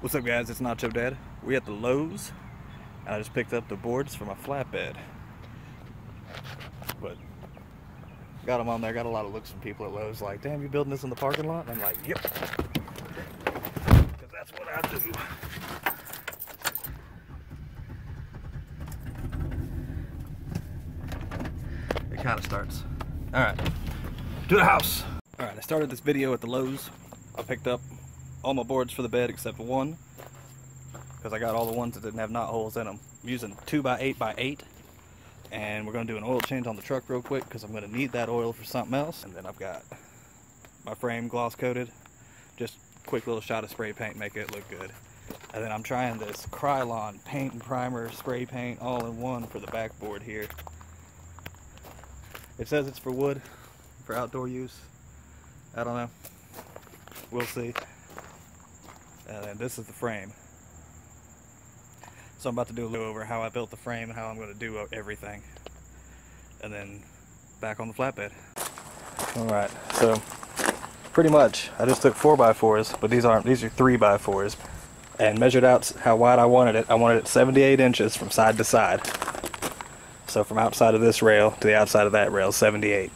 What's up, guys? It's Nacho Dad. We're at the Lowe's, and I just picked up the boards for my flatbed. But got them on there. Got a lot of looks from people at Lowe's like, "Damn, you building this in the parking lot?" And I'm like, "Yep," because that's what I do. It kind of starts. All right, to the house. All right, I started this video at the Lowe's. I picked up all my boards for the bed except one, because I got all the ones that didn't have knot holes in them. I'm using 2x8x8, and we're going to do an oil change on the truck real quick because I'm going to need that oil for something else. And then I've got my frame gloss coated, just quick little shot of spray paint, make it look good. And then I'm trying this Krylon paint and primer spray paint all in one for the backboard here. It says it's for wood, for outdoor use. I don't know, we'll see. And then this is the frame. So I'm about to do a look over how I built the frame and how I'm going to do everything. And then back on the flatbed. Alright, so pretty much I just took 4x4s, but these are 3x4s, and measured out how wide I wanted it. I wanted it 78 inches from side to side. So from outside of this rail to the outside of that rail, 78.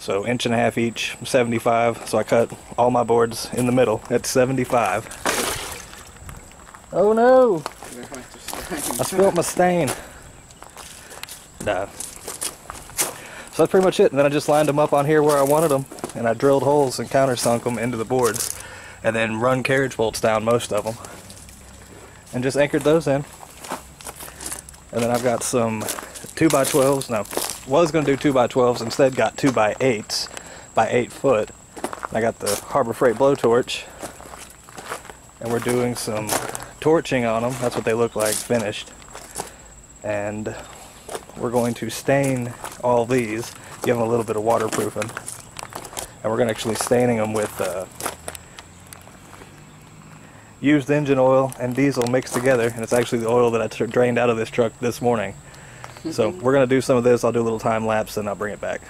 So inch and a half each, 75. So I cut all my boards in the middle at 75. Oh no! I spilled my stain. No. So that's pretty much it. And then I just lined them up on here where I wanted them, and I drilled holes and countersunk them into the boards, and then run carriage bolts down most of them, and just anchored those in. And then I've got some 2x12s. No, was going to do 2x12s, instead got 2x8s by 8 foot. I got the Harbor Freight blowtorch, and we're doing some torching on them. That's what they look like finished. And we're going to stain all these, give them a little bit of waterproofing, and we're going to actually staining them with used engine oil and diesel mixed together, and it's actually the oil that I drained out of this truck this morning. So we're going to do some of this. I'll do a little time lapse and I'll bring it back.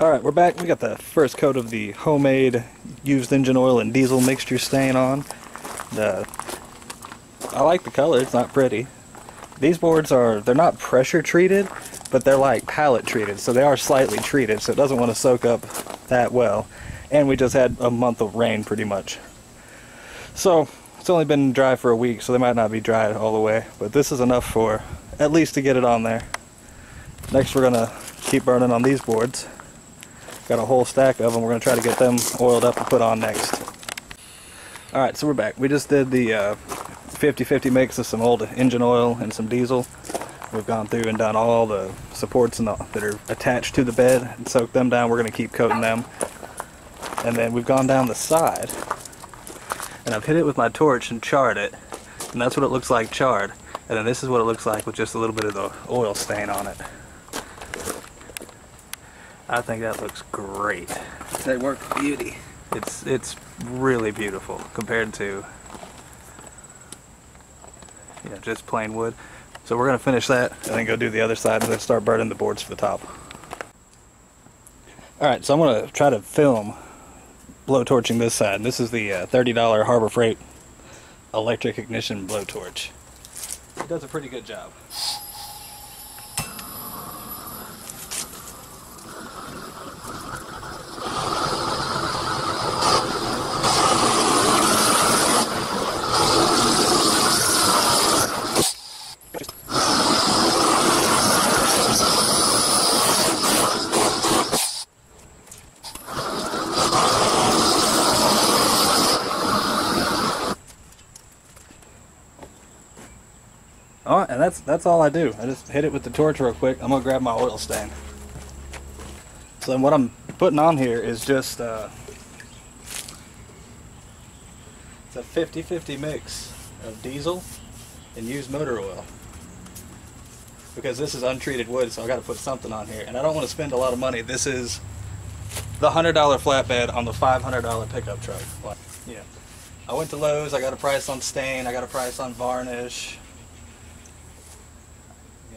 Alright, we're back. We got the first coat of the homemade used engine oil and diesel mixture stain on. I like the color. It's not pretty. These boards are, they're not pressure treated, but they're like pallet treated. So they are slightly treated, so it doesn't want to soak up that well. And we just had a month of rain pretty much. So it's only been dry for a week, so they might not be dried all the way. But this is enough for at least to get it on there. Next, we're gonna keep burning on these boards. Got a whole stack of them. We're gonna try to get them oiled up and put on next. All right, so we're back. We just did the 50-50 mix of some old engine oil and some diesel. We've gone through and done all the supports and that are attached to the bed and soaked them down. We're gonna keep coating them. And then we've gone down the side, and I've hit it with my torch and charred it. And that's what it looks like charred. And then this is what it looks like with just a little bit of the oil stain on it. I think that looks great. They work beauty. It's really beautiful compared to, you know, just plain wood. So we're gonna finish that and then go do the other side and then start burning the boards for the top. All right, so I'm gonna try to film blowtorching this side. And this is the $30 Harbor Freight electric ignition blowtorch. It does a pretty good job. Alright, and that's all I do. I just hit it with the torch real quick. I'm gonna grab my oil stain. So then what I'm putting on here is just it's a 50-50 mix of diesel and used motor oil, because this is untreated wood, so I gotta put something on here, and I don't want to spend a lot of money. This is the $100 flatbed on the $500 pickup truck. Yeah, I went to Lowe's. I got a price on stain. I got a price on varnish.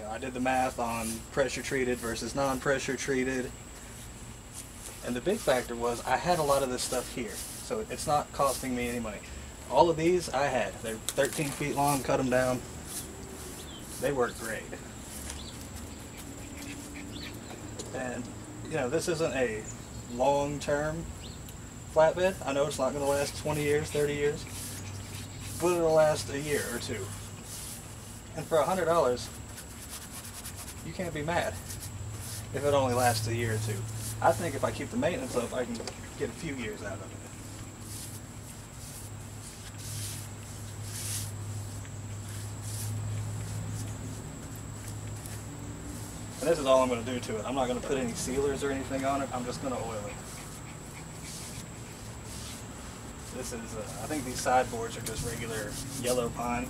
I did the math on pressure treated versus non-pressure treated, and the big factor was I had a lot of this stuff here, so it's not costing me any money. All of these I had. They're 13 feet long, cut them down. They work great. And, you know, this isn't a long-term flatbed. I know it's not going to last 20 years, 30 years, but it'll last a year or two. And for $100, you can't be mad if it only lasts a year or two. I think if I keep the maintenance up, I can get a few years out of it. And this is all I'm going to do to it. I'm not going to put any sealers or anything on it. I'm just going to oil it. This is, I think these sideboards are just regular yellow pine.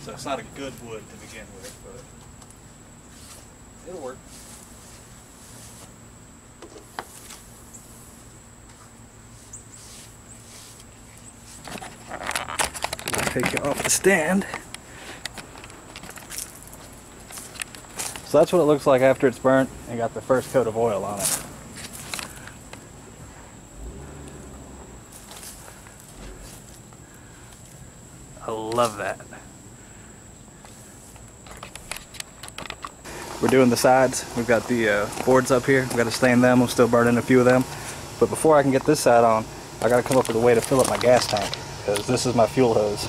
So it's not a good wood to begin with, but it'll work. Take it off the stand. So that's what it looks like after it's burnt and got the first coat of oil on it. I love that. We're doing the sides. We've got the boards up here. We've got to stain them. We'll still burn in a few of them. But before I can get this side on, I got to come up with a way to fill up my gas tank, because this is my fuel hose.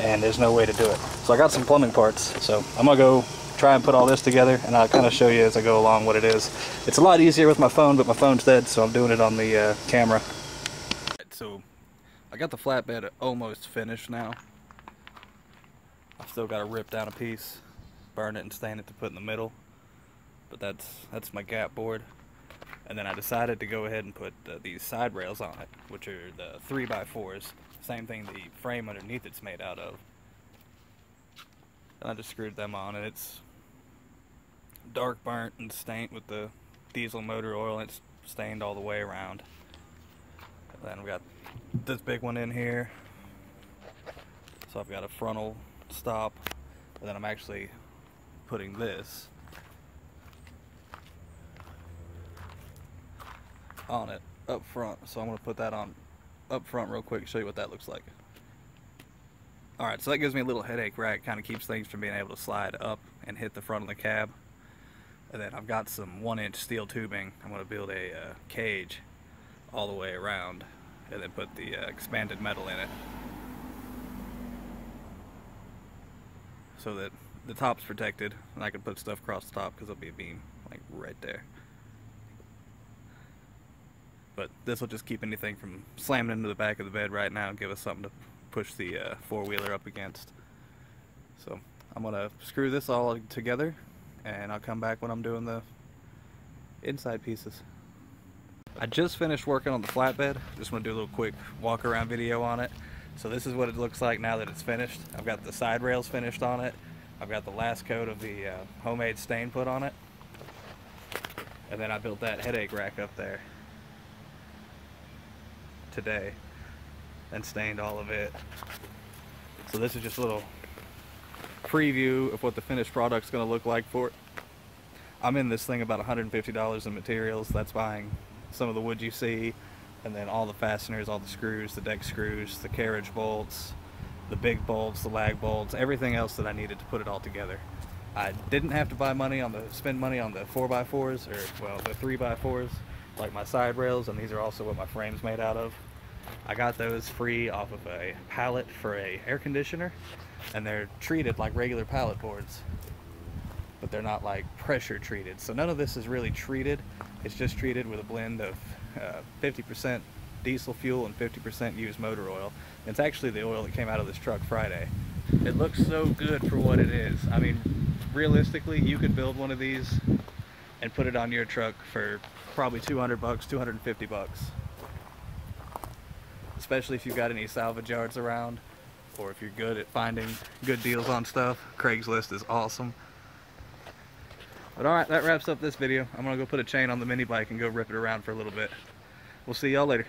And there's no way to do it. So I got some plumbing parts, so I'm gonna go try and put all this together, and I'll kind of show you as I go along what it is. It's a lot easier with my phone, but my phone's dead, so I'm doing it on the camera. So I got the flatbed almost finished now. I've still got to rip down a piece, burn it and stain it to put in the middle, but that's my gap board. And then I decided to go ahead and put these side rails on it, which are the 3x4s, same thing the frame underneath it's made out of. And I just screwed them on, and it's dark burnt and stained with the diesel motor oil, and it's stained all the way around. And then we got this big one in here, so I've got a frontal stop, and then I'm actually putting this on it up front, so I'm going to put that on up front real quick and show you what that looks like. Alright, so that gives me a little headache rack, kind of keeps things from being able to slide up and hit the front of the cab. And then I've got some 1-inch steel tubing. I'm going to build a cage all the way around and then put the expanded metal in it, so that the top's protected and I can put stuff across the top, because there'll be a beam like right there. But this will just keep anything from slamming into the back of the bed right now and give us something to push the four-wheeler up against. So I'm going to screw this all together, and I'll come back when I'm doing the inside pieces. I just finished working on the flatbed. Just want to do a little quick walk-around video on it. So this is what it looks like now that it's finished. I've got the side rails finished on it. I've got the last coat of the homemade stain put on it. And then I built that headache rack up there today and stained all of it. So this is just a little preview of what the finished product's going to look like for it. I'm in this thing about $150 in materials. That's buying some of the wood you see, and then all the fasteners, all the screws, the deck screws, the carriage bolts, the big bolts, the lag bolts, everything else that I needed to put it all together. I didn't have to spend money on the 4x4s, or well, the 3x4s, like my side rails, and these are also what my frame's made out of. I got those free off of a pallet for an air conditioner, and they're treated like regular pallet boards, but they're not like pressure treated. So none of this is really treated. It's just treated with a blend of 50% diesel fuel and 50% used motor oil. And it's actually the oil that came out of this truck Friday. It looks so good for what it is. I mean, realistically, you could build one of these and put it on your truck for probably 200 bucks, 250 bucks. Especially if you've got any salvage yards around, or if you're good at finding good deals on stuff. Craigslist is awesome. But alright, that wraps up this video. I'm gonna go put a chain on the mini bike and go rip it around for a little bit. We'll see y'all later.